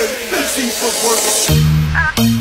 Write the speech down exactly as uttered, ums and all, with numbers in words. Hey, busy for work.